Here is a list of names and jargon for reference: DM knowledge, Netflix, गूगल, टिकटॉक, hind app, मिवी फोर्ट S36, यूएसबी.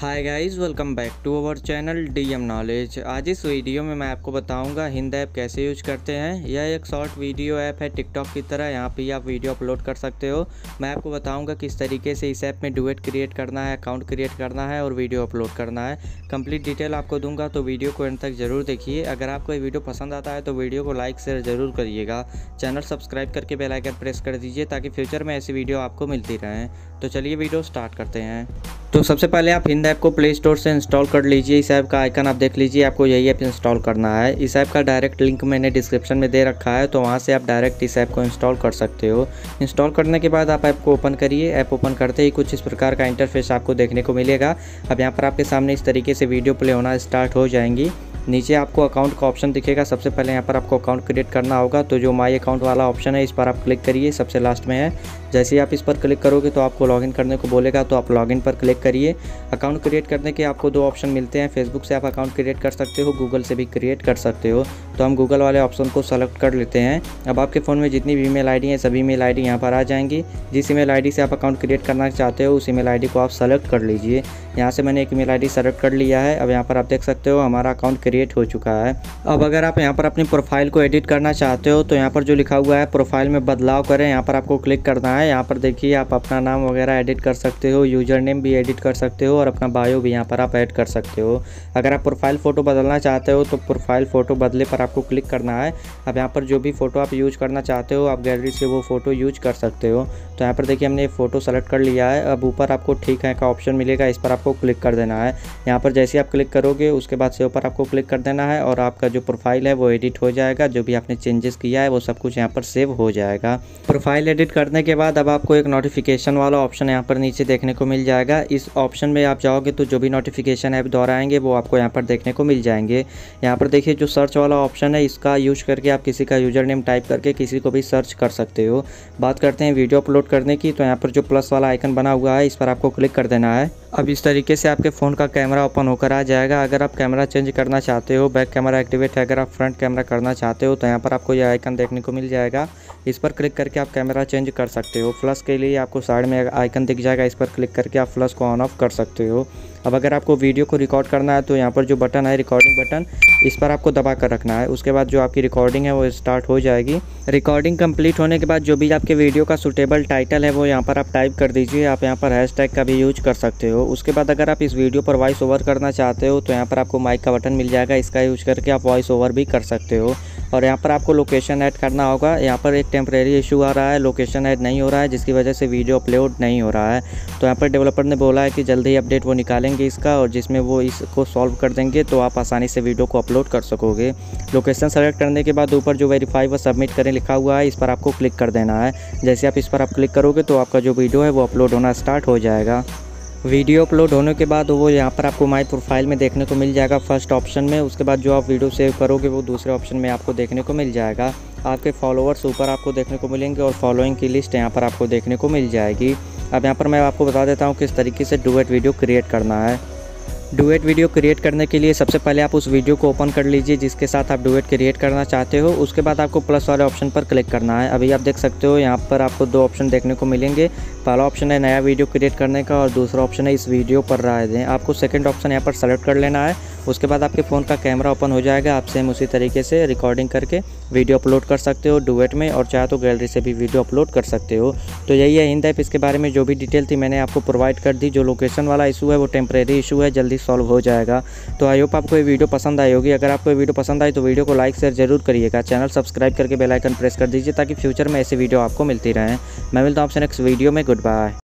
Hi guys, welcome back to our channel DM knowledge. आज इस video में मैं आपको बताऊंगा हिंद ऐप कैसे यूज करते हैं। यह एक शॉर्ट वीडियो ऐप है टिकटॉक की तरह, यहाँ पे आप वीडियो अपलोड कर सकते हो। मैं आपको बताऊंगा किस तरीके से इस ऐप में डुएट क्रिएट करना है, अकाउंट क्रिएट करना है और वीडियो अपलोड करना है। कंप्लीट डिटेल आपको दूंगा, तो वीडियो को एंड तक ज़रूर देखिए। अगर आपको ये वीडियो पसंद आता है तो वीडियो को लाइक शेयर ज़रूर करिएगा। चैनल सब्सक्राइब करके बेल आइकन प्रेस कर दीजिए ताकि फ्यूचर में ऐसी वीडियो आपको मिलती रहें। तो चलिए वीडियो स्टार्ट करते हैं। तो सबसे पहले आप हिंद ऐप को प्ले स्टोर से इंस्टॉल कर लीजिए। इस ऐप का आइकन आप देख लीजिए, आपको यही ऐप इंस्टॉल करना है। इस ऐप का डायरेक्ट लिंक मैंने डिस्क्रिप्शन में दे रखा है, तो वहां से आप डायरेक्ट इस ऐप को इंस्टॉल कर सकते हो। इंस्टॉल करने के बाद आप ऐप को ओपन करिए। ऐप ओपन करते ही कुछ इस प्रकार का इंटरफेस आपको देखने को मिलेगा। अब यहाँ पर आपके सामने इस तरीके से वीडियो प्ले होना स्टार्ट हो जाएंगी। नीचे आपको अकाउंट का ऑप्शन दिखेगा। सबसे पहले यहाँ पर आपको अकाउंट क्रिएट करना होगा, तो जो माय अकाउंट वाला ऑप्शन है इस पर आप क्लिक करिए, सबसे लास्ट में है। जैसे ही आप इस पर क्लिक करोगे तो आपको लॉगिन करने को बोलेगा, तो आप लॉगिन पर क्लिक करिए। अकाउंट क्रिएट करने के आपको दो ऑप्शन मिलते हैं। फेसबुक से आप अकाउंट क्रिएट कर सकते हो, गूगल से भी क्रिएट कर सकते हो। तो हम गूगल वाले ऑप्शन को सेलेक्ट कर लेते हैं। अब आपके फ़ोन में जितनी भी ईमेल आई डी हैं सभी ईमेल आई डी यहाँ पर आ जाएंगी। जिस ईमेल आई डी से आप अकाउंट क्रिएट करना चाहते हो उस ईमेल आई डी को आप सेलेक्ट कर लीजिए। यहाँ से मैंने एक ईमेल आई डी सेलेक्ट कर लिया है। अब यहाँ पर आप देख सकते हो हमारा अकाउंट क्रिएट हो चुका है। अब अगर आप यहाँ पर अपनी प्रोफाइल को एडिट करना चाहते हो तो यहाँ पर जो लिखा हुआ है प्रोफाइल में बदलाव करें, यहाँ पर आपको क्लिक करना है। यहाँ पर देखिए आप अपना नाम वगैरह एडिट कर सकते हो, यूजर नेम भी एडिट कर सकते हो और अपना बायो भी यहाँ पर आप ऐड कर सकते हो। अगर आप प्रोफाइल फ़ोटो बदलना चाहते हो तो प्रोफाइल फ़ोटो बदले पर आपको क्लिक करना है। अब यहाँ पर जो भी फ़ोटो आप यूज करना चाहते हो आप गैलरी से वो फ़ोटो यूज कर सकते हो। तो यहाँ पर देखिए हमने फ़ोटो सेलेक्ट कर लिया है। अब ऊपर आपको ठीक है का ऑप्शन मिलेगा, इस पर आपको क्लिक कर देना है। यहाँ पर जैसे आप क्लिक करोगे उसके बाद से ऊपर आपको क्लिक कर देना है और आपका जो प्रोफाइल है वो एडिट हो जाएगा। जो भी आपने चेंजेस किया है वो सब कुछ यहाँ पर सेव हो जाएगा। प्रोफाइल एडिट करने के बाद अब आपको एक नोटिफिकेशन वाला ऑप्शन यहाँ पर नीचे देखने को मिल जाएगा। इस ऑप्शन में आप जाओगे तो जो भी नोटिफिकेशन ऐप द्वारा आएंगे वो आपको यहाँ पर देखने को मिल जाएंगे। यहाँ पर देखिए जो सर्च वाला ऑप्शन है इसका यूज करके आप किसी का यूजर नेम टाइप करके किसी को भी सर्च कर सकते हो। बात करते हैं वीडियो अपलोड करने की, तो यहाँ पर जो प्लस वाला आइकन बना हुआ है इस पर आपको क्लिक कर देना है। अब इस तरीके से आपके फ़ोन का कैमरा ओपन होकर आ जाएगा। अगर आप कैमरा चेंज करना चाहते हो, बैक कैमरा एक्टिवेट है, अगर आप फ्रंट कैमरा करना चाहते हो तो यहाँ पर आपको यह आइकन देखने को मिल जाएगा। इस पर क्लिक करके आप कैमरा चेंज कर सकते हो। फ्लश के लिए आपको साइड में आइकन दिख जाएगा, इस पर क्लिक करके आप फ्लश को ऑन ऑफ कर सकते हो। अब अगर आपको वीडियो को रिकॉर्ड करना है तो यहाँ पर जो बटन है रिकॉर्डिंग बटन, इस पर आपको दबा कर रखना है। उसके बाद जो आपकी रिकॉर्डिंग है वो स्टार्ट हो जाएगी। रिकॉर्डिंग कंप्लीट होने के बाद जो भी आपके वीडियो का सूटेबल टाइटल है वो यहाँ पर आप टाइप कर दीजिए। आप यहाँ पर हैशटैग का भी यूज कर सकते हो। उसके बाद अगर आप इस वीडियो पर वॉइस ओवर करना चाहते हो तो यहाँ पर आपको माइक का बटन मिल जाएगा, इसका यूज करके आप वॉइस ओवर भी कर सकते हो। और यहाँ पर आपको लोकेशन ऐड करना होगा। यहाँ पर एक टेम्प्रेरी इशू आ रहा है, लोकेशन ऐड नहीं हो रहा है, जिसकी वजह से वीडियो अपलोड नहीं हो रहा है। तो यहाँ पर डेवलपर ने बोला है कि जल्दी ही अपडेट वो निकालेंगे इसका, और जिसमें वो इसको सॉल्व कर देंगे तो आप आसानी से वीडियो को अपलोड कर सकोगे। लोकेशन सेलेक्ट करने के बाद ऊपर जो वेरीफाई व सबमिट करें लिखा हुआ है इस पर आपको क्लिक कर देना है। जैसे आप इस पर आप क्लिक करोगे तो आपका जो वीडियो है वो अपलोड होना स्टार्ट हो जाएगा। वीडियो अपलोड होने के बाद वो यहाँ पर आपको माय प्रोफाइल में देखने को मिल जाएगा फर्स्ट ऑप्शन में। उसके बाद जो आप वीडियो सेव करोगे वो दूसरे ऑप्शन में आपको देखने को मिल जाएगा। आपके फॉलोअर्स ऊपर आपको देखने को मिलेंगे और फॉलोइंग की लिस्ट यहाँ पर आपको देखने को मिल जाएगी। अब यहाँ पर मैं आपको बता देता हूँ किस तरीके से डुएट वीडियो क्रिएट करना है। डुएट वीडियो क्रिएट करने के लिए सबसे पहले आप उस वीडियो को ओपन कर लीजिए जिसके साथ आप डुएट क्रिएट करना चाहते हो। उसके बाद आपको प्लस वाले ऑप्शन पर क्लिक करना है। अभी आप देख सकते हो यहाँ पर आपको दो ऑप्शन देखने को मिलेंगे। पहला ऑप्शन है नया वीडियो क्रिएट करने का और दूसरा ऑप्शन है इस वीडियो पर राय दें। आपको सेकंड ऑप्शन यहाँ पर सेलेक्ट कर लेना है। उसके बाद आपके फ़ोन का कैमरा ओपन हो जाएगा। आप सेम उसी तरीके से रिकॉर्डिंग करके वीडियो अपलोड कर सकते हो डुएट में, और चाहे तो गैलरी से भी वीडियो अपलोड कर सकते हो। तो यही है हिंद ऐप, इसके बारे में जो भी डिटेल थी मैंने आपको प्रोवाइड कर दी। जो लोकेशन वाला इशू है वो टेम्प्रेरी इशू है, जल्दी सॉल्व हो जाएगा। तो आई होप आपको ये वीडियो पसंद आई होगी। अगर आपको ये वीडियो पसंद आई तो वीडियो को लाइक शेयर जरूर करिएगा। चैनल सब्सक्राइब करके बेल आइकन प्रेस कर दीजिए ताकि फ्यूचर में ऐसी वीडियो आपको मिलती रहें। मैं मिलता हूँ आपसे नेक्स्ट वीडियो में। Good bye.